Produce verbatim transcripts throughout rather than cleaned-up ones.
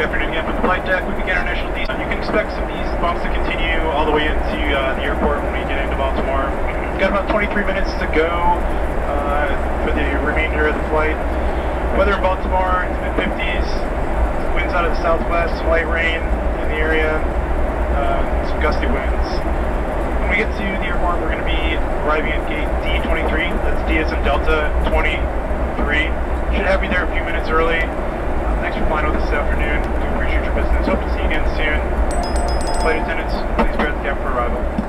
good afternoon again from the flight deck. We begin our initial descent. You can expect some of these bumps to continue all the way into uh, the airport when we get into Baltimore. We've got about twenty-three minutes to go uh, for the remainder of the flight. Weather in Baltimore, it's mid fifties, winds out of the southwest, light rain in the area, uh, some gusty winds. When we get to the airport, we're going to be arriving at gate D twenty-three, that's D S M Delta twenty-three. Should have you there a few minutes early. Thanks for flying with us this afternoon. We appreciate your business. Hope to see you again soon. Flight attendants, please prepare the cabin for arrival.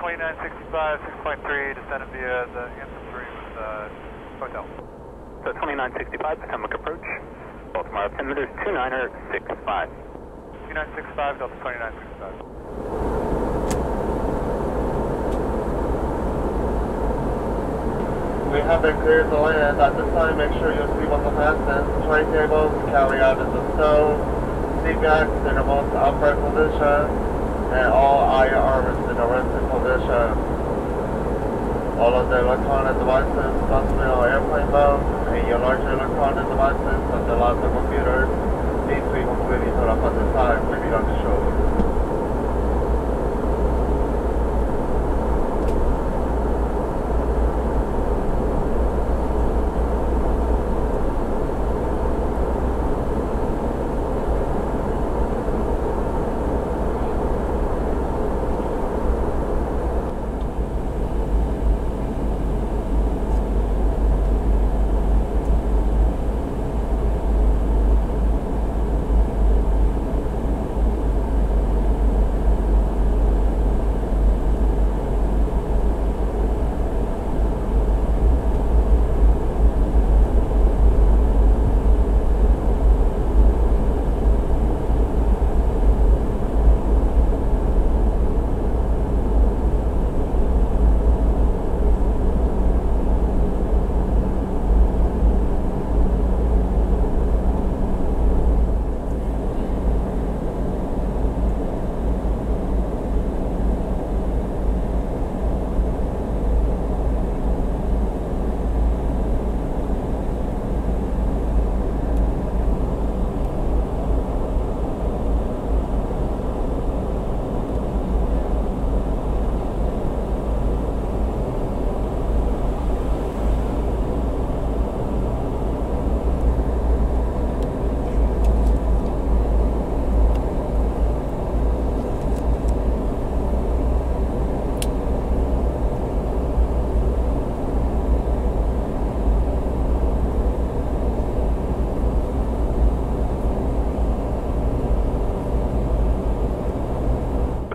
twenty-nine sixty-five, six point three, descending via the Anthem three with the uh, hotel. So twenty-nine sixty-five, Potomac approach, Baltimore altimeter is two niner six five. two nine six five, Delta twenty-nine sixty-five. We have been cleared to land. At this time, make sure you sleep on the fasteners, tray tables, carry out in the snow, seat backs in the most upright position, and all I R arms in a resting position. All of the electronic devices must be on airplane mode, and your larger electronic devices, such as lots of computers, need to be completely turned off at this time, maybe on the show.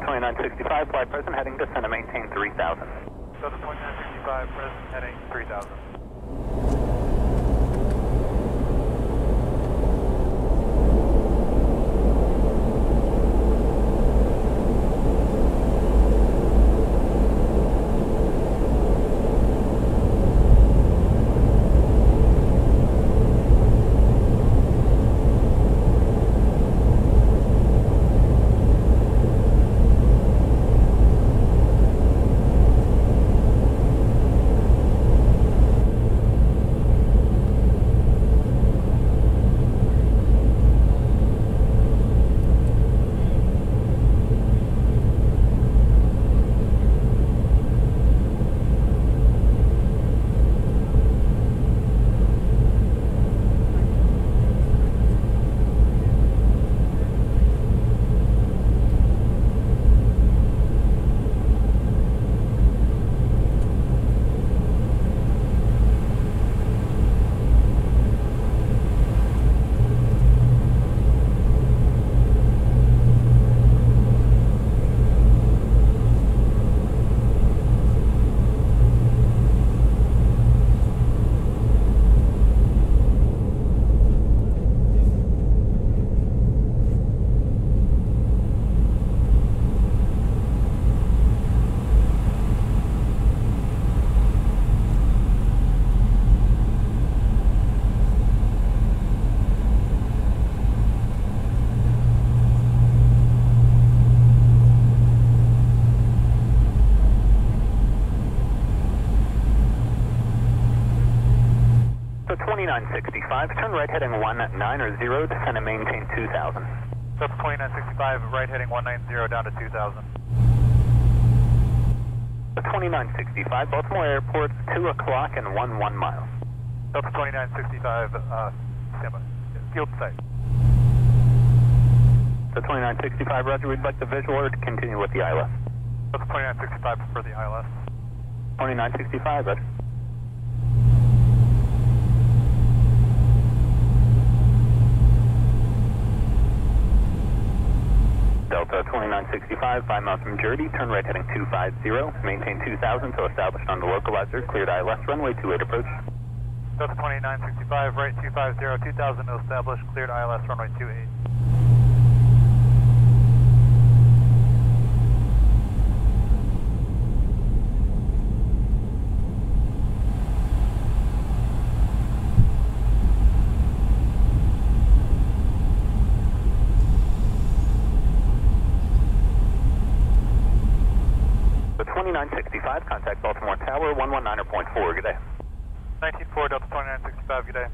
twenty-nine sixty-five, flight present, heading descend and maintain three thousand. So the twenty-nine sixty-five, present, heading three thousand. twenty-nine sixty-five, turn right heading one nine zero, descend and maintain two thousand. Delta twenty-nine sixty-five, right heading one nine zero, down to two thousand. twenty-nine sixty-five, Baltimore Airport, two o'clock and eleven miles. Delta twenty-nine sixty-five, uh, field site. So twenty-nine sixty-five, roger, we'd like the visual order to continue with the I L S. Delta twenty-nine sixty-five for the I L S. twenty-nine sixty-five, roger. Delta twenty-nine sixty-five, five miles from Jersey, turn right heading two five zero, maintain two thousand till established on the localizer, cleared I L S runway two eight approach. Delta twenty-nine sixty-five, right two five zero, two thousand to establish, cleared I L S runway two eight. twenty-nine sixty-five, contact Baltimore Tower, one one nine point four, good day. nineteen four, Delta twenty-nine sixty-five, good day.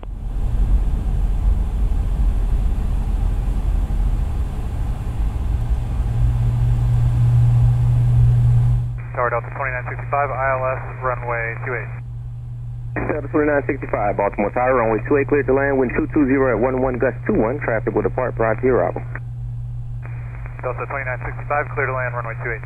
Tower Delta twenty-nine sixty-five, I L S, runway two eight. Delta twenty-nine sixty-five, Baltimore Tower, runway two eight, cleared to land wind two two zero at one one gust two one, traffic will depart prior to your arrival. Delta twenty-nine sixty-five, cleared to land, runway two eight.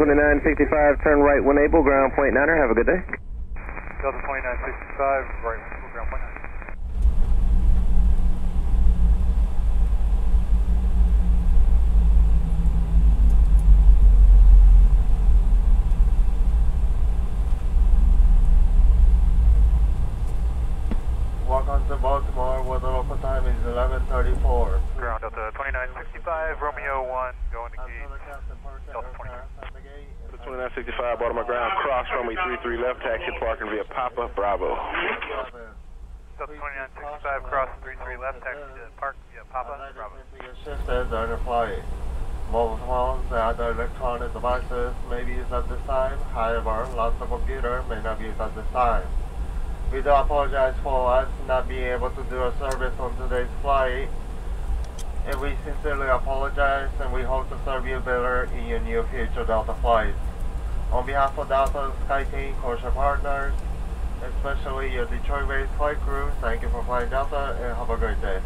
twenty-nine sixty-five, turn right when able, ground point niner, have a good day. Delta twenty-nine sixty-five, right, ground point nine. Welcome to Baltimore, weather local time is eleven thirty-four. Ground Delta twenty-nine sixty-five, Romeo one, going to gate Delta twenty-nine. twenty-nine sixty-five, Baltimore ground, cross runway three three left, taxi parking via Papa Bravo. Delta twenty-nine sixty-five, cross three three left, taxi park via Papa Bravo. Systems are deployed. Mobile phones and other electronic devices may be used at this time. However, lots of computers may not be used at this time. We do apologize for us not being able to do a service on today's flight. And we sincerely apologize, and we hope to serve you better in your near future Delta flights. On behalf of Delta SkyTeam, Corsair Partners, especially your Detroit-based flight crew, thank you for flying Delta and have a great day.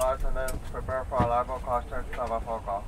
Flight attendants, prepare for a largo coaster to cover for call.